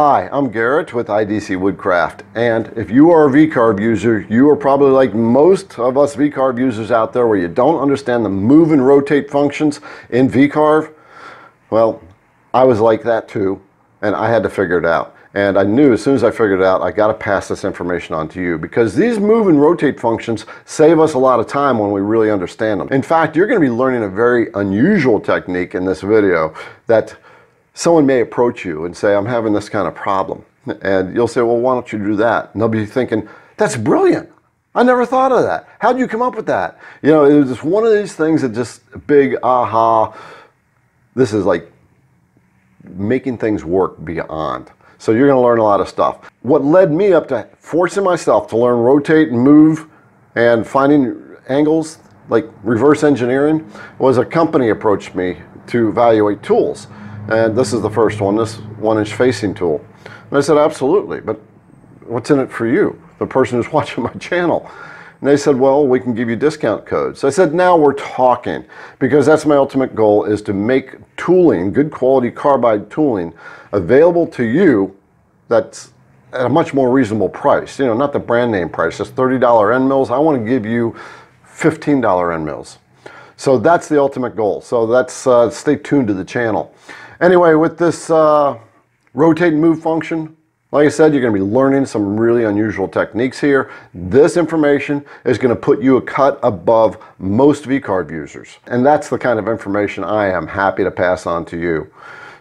Hi, I'm Garrett with IDC Woodcraft, and if you are a VCarve user, you are probably like most of us VCarve users out there where you don't understand the move and rotate functions in VCarve. Well, I was like that too, and I had to figure it out. And I knew as soon as I figured it out, I got to pass this information on to you, because these move and rotate functions save us a lot of time when we really understand them. In fact, you're going to be learning a very unusual technique in this video that someone may approach you and say, I'm having this kind of problem. And you'll say, well, why don't you do that? And they'll be thinking, that's brilliant. I never thought of that. How did you come up with that? You know, it was just one of these things that just big aha. This is like making things work beyond. So you're going to learn a lot of stuff. What led me up to forcing myself to learn rotate and move and finding angles, like reverse engineering, was a company approached me to evaluate tools. And this is the first one, this 1-inch facing tool. And I said, absolutely, but what's in it for you, the person who's watching my channel? And they said, well, we can give you discount codes. So I said, now we're talking, because that's my ultimate goal, is to make tooling, good quality carbide tooling, available to you that's at a much more reasonable price. You know, not the brand name price, just $30 end mills. I want to give you $15 end mills. So that's the ultimate goal. So that's, stay tuned to the channel. Anyway, with this rotate and move function, like I said, you're going to be learning some really unusual techniques here. This information is going to put you a cut above most VCarve users. And that's the kind of information I am happy to pass on to you.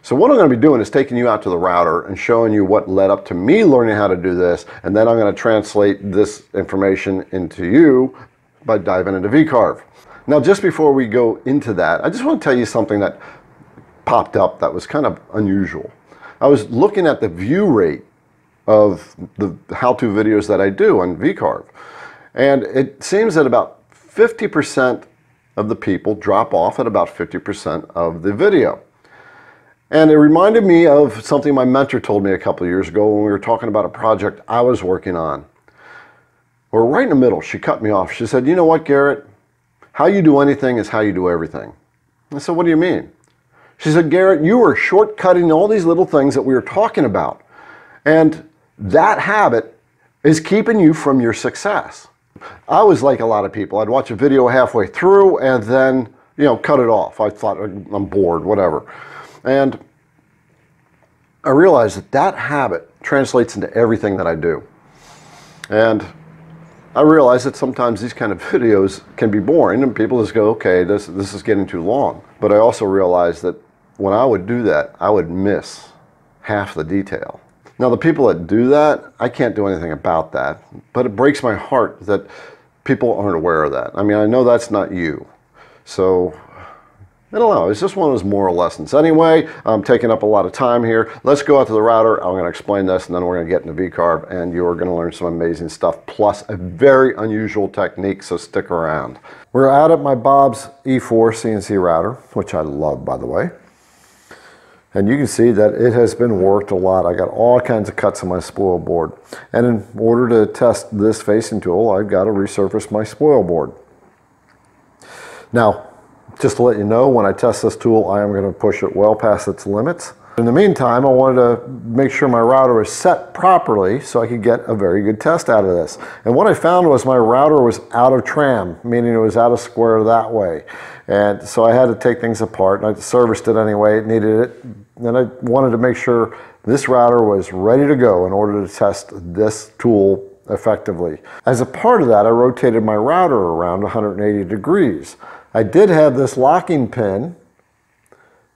So what I'm going to be doing is taking you out to the router and showing you what led up to me learning how to do this. And then I'm going to translate this information into you by diving into VCarve. Now, just before we go into that, I just want to tell you something that popped up that was kind of unusual. I was looking at the view rate of the how-to videos that I do on VCarve, and it seems that about 50% of the people drop off at about 50% of the video. And it reminded me of something my mentor told me a couple of years ago when we were talking about a project I was working on. We're right in the middle. She cut me off. She said, you know what, Garrett? How you do anything is how you do everything. I said, what do you mean? She said, Garrett, you were shortcutting all these little things that we were talking about. And that habit is keeping you from your success. I was like a lot of people. I'd watch a video halfway through and then, you know, cut it off. I thought, I'm bored, whatever. And I realized that that habit translates into everything that I do. And I realize that sometimes these kind of videos can be boring and people just go, okay, this is getting too long. But I also realized that when I would do that, I would miss half the detail. Now, the people that do that, I can't do anything about that, but it breaks my heart that people aren't aware of that. I mean, I know that's not you. So, I don't know, it's just one of those moral lessons. Anyway, I'm taking up a lot of time here. Let's go out to the router. I'm going to explain this, and then we're going to get into VCarve, and you're going to learn some amazing stuff, plus a very unusual technique, so stick around. We're out at my Bob's E4 CNC router, which I love, by the way. And you can see that it has been worked a lot. I got all kinds of cuts on my spoil board. And in order to test this facing tool, I've got to resurface my spoil board. Now, just to let you know, when I test this tool, I am going to push it well past its limits. In the meantime, I wanted to make sure my router is set properly so I could get a very good test out of this. And what I found was my router was out of tram, meaning it was out of square that way. And so I had to take things apart, and I serviced it anyway, it needed it. And I wanted to make sure this router was ready to go in order to test this tool effectively. As a part of that, I rotated my router around 180 degrees. I did have this locking pin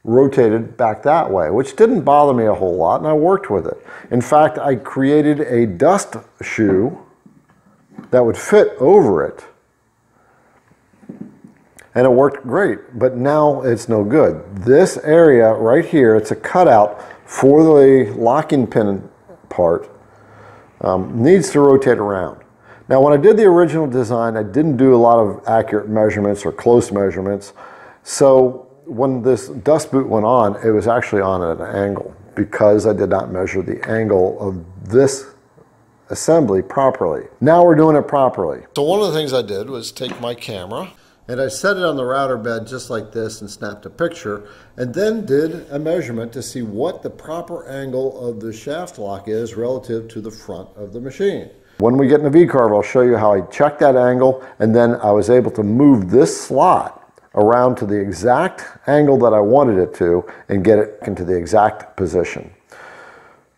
rotated back that way, which didn't bother me a whole lot, and I worked with it. In fact, I created a dust shoe that would fit over it, and it worked great, but now it's no good. This area right here, it's a cutout for the locking pin part, needs to rotate around. Now, when I did the original design, I didn't do a lot of accurate measurements or close measurements. So when this dust boot went on, it was actually on at an angle because I did not measure the angle of this assembly properly. Now we're doing it properly. So one of the things I did was take my camera and I set it on the router bed just like this and snapped a picture, and then did a measurement to see what the proper angle of the shaft lock is relative to the front of the machine. When we get in the VCarve, I'll show you how I checked that angle, and then I was able to move this slot around to the exact angle that I wanted it to and get it into the exact position.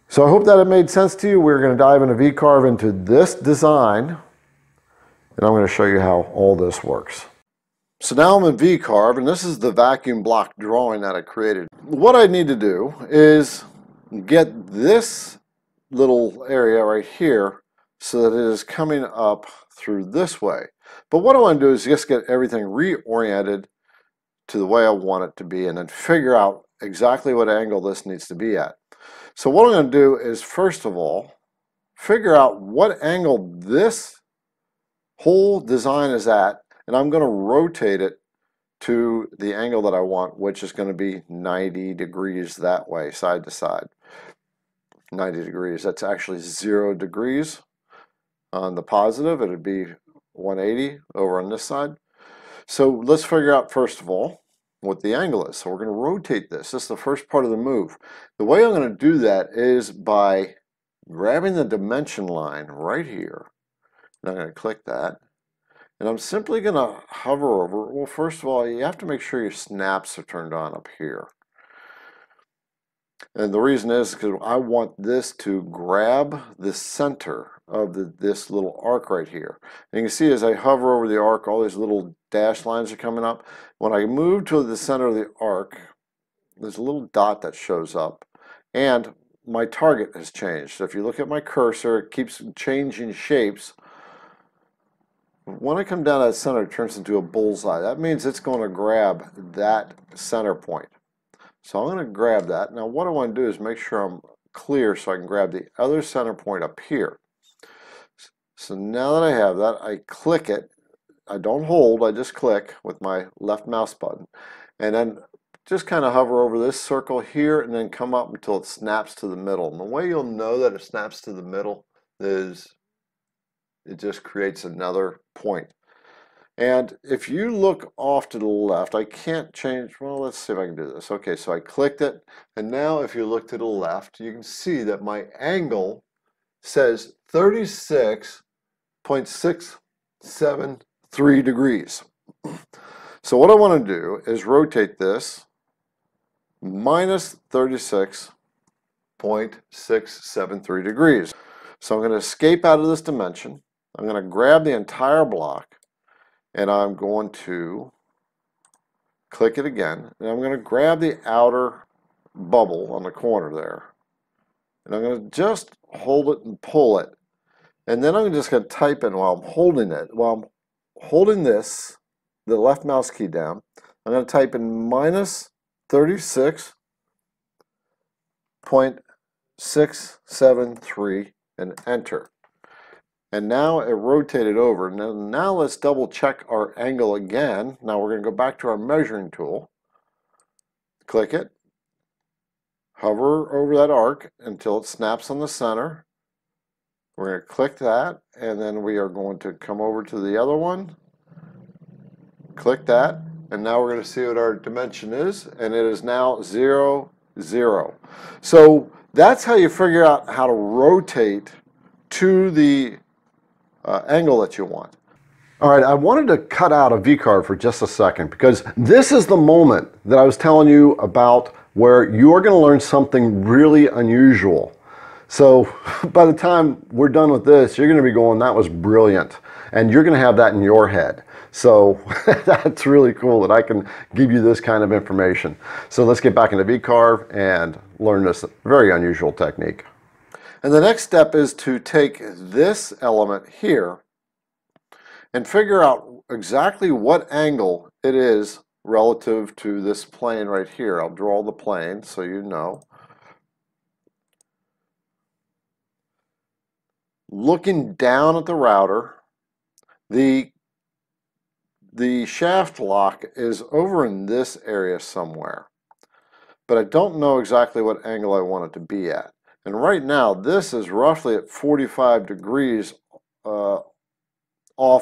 So I hope that it made sense to you. We're going to dive into VCarve into this design, and I'm going to show you how all this works. So now I'm in VCarve, and this is the vacuum block drawing that I created. What I need to do is get this little area right here so that it is coming up through this way. But what I want to do is just get everything reoriented to the way I want it to be, and then figure out exactly what angle this needs to be at. So what I'm going to do is, first of all, figure out what angle this whole design is at, and I'm going to rotate it to the angle that I want, which is going to be 90 degrees that way, side to side. 90 degrees, that's actually 0 degrees on the positive. It would be 180 over on this side. So let's figure out, first of all, what the angle is. So we're going to rotate this. This is the first part of the move. The way I'm going to do that is by grabbing the dimension line right here, and I'm going to click that, and I'm simply going to hover over. Well, first of all, you have to make sure your snaps are turned on up here, and the reason is because I want this to grab the center of this little arc right here. And you can see as I hover over the arc, all these little dashed lines are coming up. When I move to the center of the arc, there's a little dot that shows up, and my target has changed. So if you look at my cursor, it keeps changing shapes. When I come down to that center, it turns into a bullseye. That means it's going to grab that center point. So I'm going to grab that. Now what I want to do is make sure I'm clear so I can grab the other center point up here. So now that I have that, I click it. I don't hold, I just click with my left mouse button, and then just kind of hover over this circle here and then come up until it snaps to the middle. And the way you'll know that it snaps to the middle is it just creates another point. And if you look off to the left, I can't change, well, let's see if I can do this. Okay, so I clicked it, and now if you look to the left, you can see that my angle says 36.673 degrees. So what I want to do is rotate this minus 36.673 degrees. So I'm going to escape out of this dimension. I'm going to grab the entire block, and I'm going to click it again, and I'm going to grab the outer bubble on the corner there, and I'm going to just hold it and pull it, and then I'm just going to type in while I'm holding it, while I'm holding this, the left mouse key down, I'm going to type in minus 36.673 and enter. And now it rotated over. Now let's double check our angle again. Now we're going to go back to our measuring tool, click it, hover over that arc until it snaps on the center. We're going to click that, and then we are going to come over to the other one, click that, and now we're going to see what our dimension is, and it is now 0, 0. So that's how you figure out how to rotate to the angle that you want. All right, I wanted to cut out a VCarve for just a second, because this is the moment that I was telling you about where you are going to learn something really unusual. So by the time we're done with this, you're going to be going, that was brilliant. And you're going to have that in your head. So that's really cool that I can give you this kind of information. So let's get back into VCarve and learn this very unusual technique. And the next step is to take this element here and figure out exactly what angle it is relative to this plane right here. I'll draw the plane so you know. Looking down at the router, the shaft lock is over in this area somewhere, but I don't know exactly what angle I want it to be at. And right now this is roughly at 45 degrees off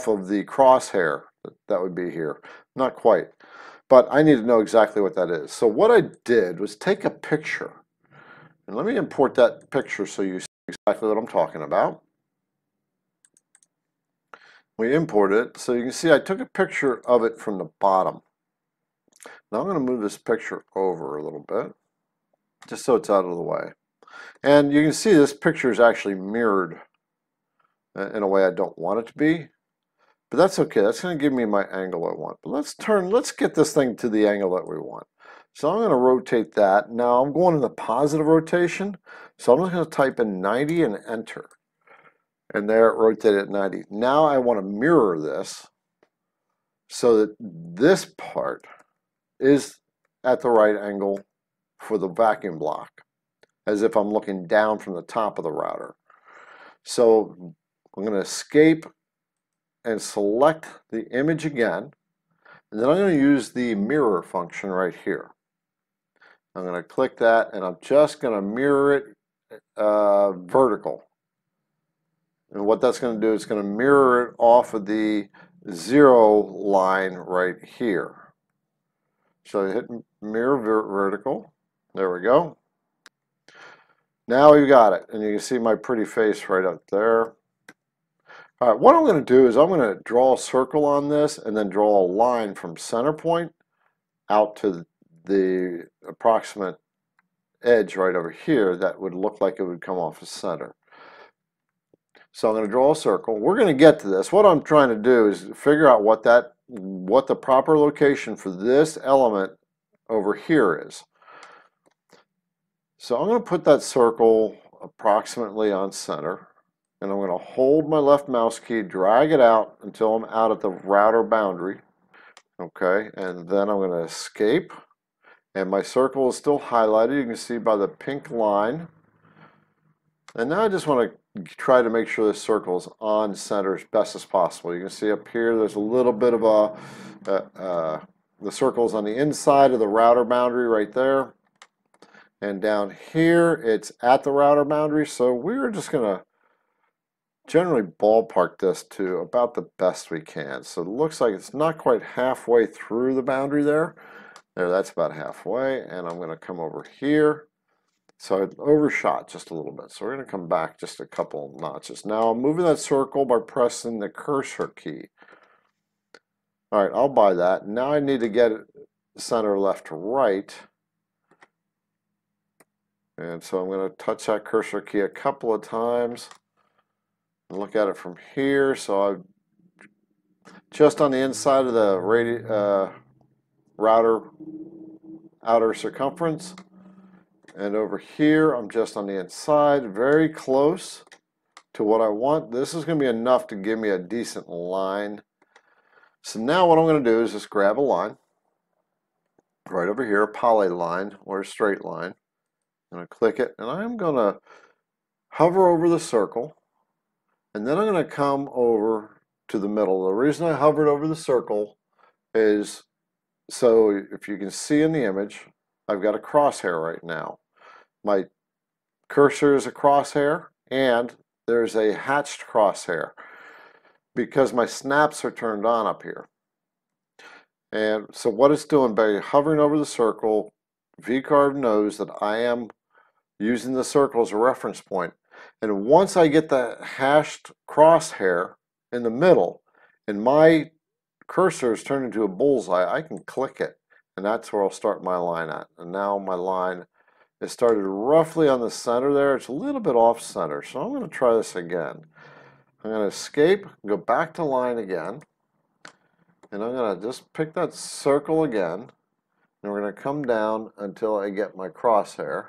of the crosshair That would be here. Not quite, but I need to know exactly what that is. So what I did was take a picture, and let me import that picture so you see exactly what I'm talking about. We import it, so you can see I took a picture of it from the bottom. Now I'm going to move this picture over a little bit, just so it's out of the way. And you can see this picture is actually mirrored in a way I don't want it to be. But that's okay, that's going to give me my angle I want. But let's get this thing to the angle that we want. So I'm going to rotate that. Now I'm going in the positive rotation, so I'm just going to type in 90 and enter. And there it rotated at 90. Now I want to mirror this so that this part is at the right angle for the vacuum block, as if I'm looking down from the top of the router. So I'm going to escape and select the image again, and then I'm going to use the mirror function right here. I'm going to click that, and I'm just going to mirror it vertical. And what that's going to do is going to mirror it off of the 0 line right here. So I hit mirror vertical. There we go. Now we've got it, and you can see my pretty face right up there. All right, what I'm going to do is I'm going to draw a circle on this and then draw a line from center point out to the approximate edge right over here that would look like it would come off of center. So I'm going to draw a circle. We're going to get to this. What I'm trying to do is figure out what the proper location for this element over here is. So I'm going to put that circle approximately on center, and I'm going to hold my left mouse key, drag it out until I'm out at the router boundary. Okay, and then I'm going to escape, and my circle is still highlighted. You can see by the pink line. And now I just want to try to make sure this circle is on center as best as possible. You can see up here there's a little bit of a, the circle's on the inside of the router boundary right there. And down here it's at the router boundary, so we're just going to generally ballpark this to about the best we can. So it looks like it's not quite halfway through the boundary there. There, that's about halfway, and I'm going to come over here. So it overshot just a little bit. So we're going to come back just a couple notches. Now I'm moving that circle by pressing the cursor key. All right, I'll buy that. Now I need to get it center left to right. And so I'm going to touch that cursor key a couple of times and look at it from here. So I'm just on the inside of the router outer circumference. And over here, I'm just on the inside, very close to what I want. This is going to be enough to give me a decent line. So now what I'm going to do is just grab a line right over here, a poly line or a straight line. I'm going to click it, and I'm going to hover over the circle, and then I'm going to come over to the middle. The reason I hovered over the circle is so if you can see in the image, I've got a crosshair right now. My cursor is a crosshair, and there's a hatched crosshair because my snaps are turned on up here. And so what it's doing by hovering over the circle, VCarve knows that I am using the circle as a reference point. And once I get the hashed crosshair in the middle and my cursor is turned into a bullseye, I can click it. And that's where I'll start my line at. And now my line is started roughly on the center there. It's a little bit off center, so I'm going to try this again. I'm going to escape, go back to line again, and I'm going to just pick that circle again, and we're going to come down until I get my crosshair.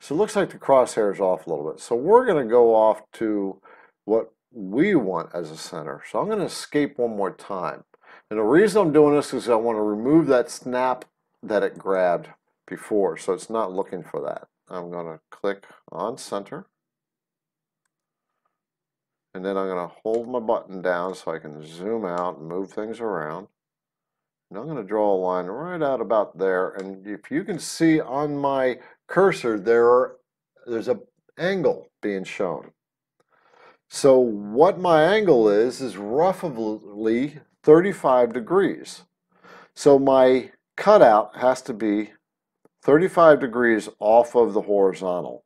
So it looks like the crosshair is off a little bit. So we're going to go off to what we want as a center. So I'm going to escape one more time. And the reason I'm doing this is I want to remove that snap that it grabbed before, so it's not looking for that. I'm going to click on center, and then I'm going to hold my button down so I can zoom out and move things around. And I'm going to draw a line right out about there, and if you can see on my cursor, there's an angle being shown. So what my angle is roughly 35 degrees. So my cutout has to be 35 degrees off of the horizontal.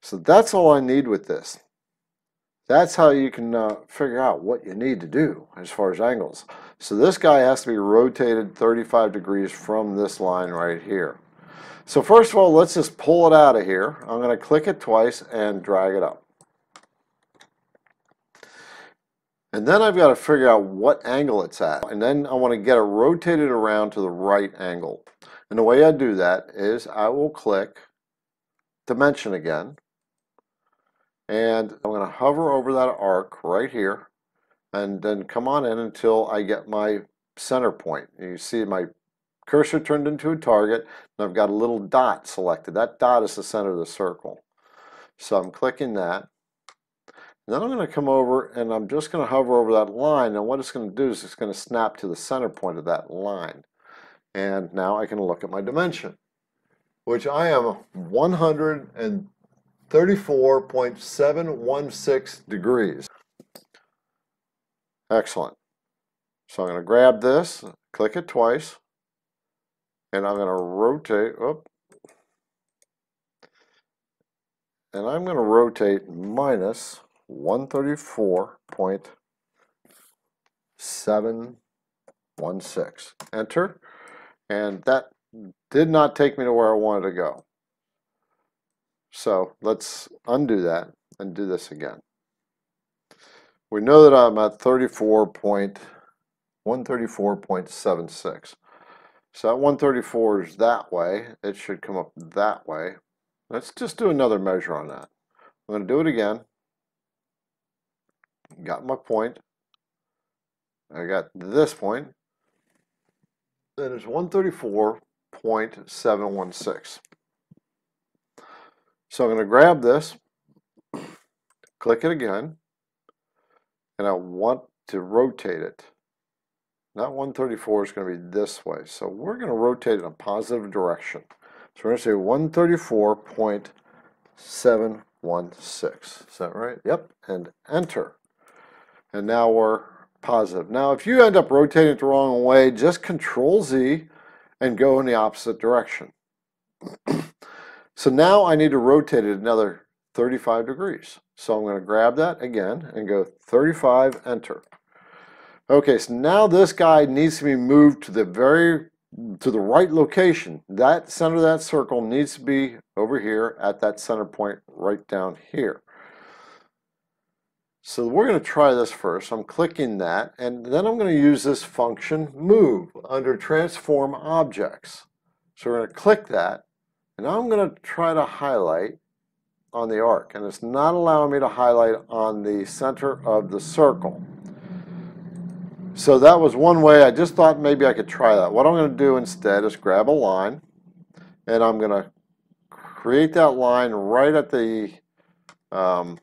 So that's all I need with this. That's how you can figure out what you need to do as far as angles. So this guy has to be rotated 35 degrees from this line right here. So first of all, let's just pull it out of here. I'm going to click it twice and drag it up. And then I've got to figure out what angle it's at. And then I want to get it rotated around to the right angle. And the way I do that is I will click dimension again. And I'm going to hover over that arc right here and then come on in until I get my center point. You see my cursor turned into a target and I've got a little dot selected. That dot is the center of the circle. So I'm clicking that. And then I'm going to come over and I'm just going to hover over that line, and what it's going to do is it's going to snap to the center point of that line. And now I can look at my dimension, which I am 134.716 degrees. Excellent. So I'm going to grab this, click it twice, and I'm going to rotate. And I'm going to rotate minus 134.716. Enter. And that did not take me to where I wanted to go. So let's undo that and do this again. We know that I'm at 134.76. So that 134 is that way. It should come up that way. Let's just do another measure on that. I'm going to do it again. Got my point. I got this point. That is 134.716. So I'm going to grab this, click it again, and I want to rotate it. That 134 is going to be this way. So we're going to rotate it in a positive direction. So we're going to say 134.716. Is that right? Yep. And enter. And now we're positive. Now if you end up rotating it the wrong way, just Control Z and go in the opposite direction. So now I need to rotate it another 35 degrees. So I'm going to grab that again and go 35, enter. Okay, so now this guy needs to be moved to the right location. That center of that circle needs to be over here at that center point right down here. So we're going to try this first. I'm clicking that, and then I'm going to use this function move under transform objects. So we're going to click that. Now I'm going to try to highlight on the arc, and it's not allowing me to highlight on the center of the circle. So that was one way. I just thought maybe I could try that. What I'm going to do instead is grab a line, and I'm going to create that line right at the one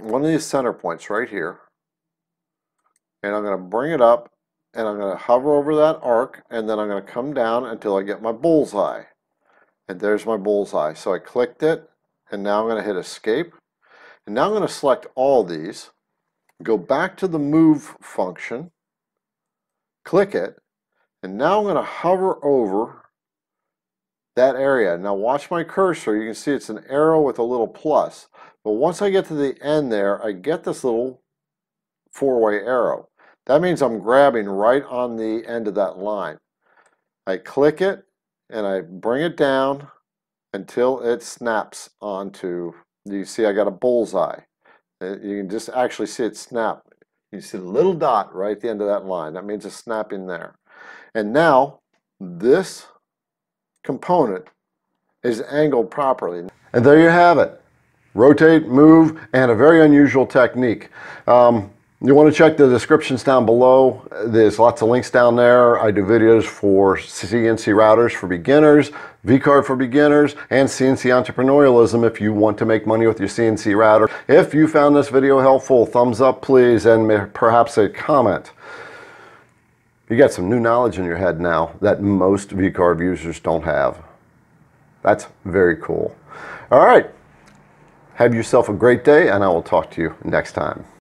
of these center points right here, and I'm going to bring it up, and I'm going to hover over that arc, and then I'm going to come down until I get my bullseye. And there's my bullseye. So I clicked it, and now I'm going to hit escape. And now I'm going to select all these, go back to the move function, click it, and now I'm going to hover over that area. Now watch my cursor. You can see it's an arrow with a little plus. But once I get to the end there, I get this little four-way arrow. That means I'm grabbing right on the end of that line. I click it, and I bring it down until it snaps onto, you see I got a bullseye. You can just actually see it snap. You see the little dot right at the end of that line. That means it's snapping there. And now this component is angled properly. And there you have it. Rotate, move, and a very unusual technique. You want to check the descriptions down below. There's lots of links down there. I do videos for CNC routers for beginners, VCarve for beginners, and CNC entrepreneurialism if you want to make money with your CNC router. If you found this video helpful, thumbs up please, and perhaps a comment. You got some new knowledge in your head now that most VCarve users don't have. That's very cool. All right, have yourself a great day, and I will talk to you next time.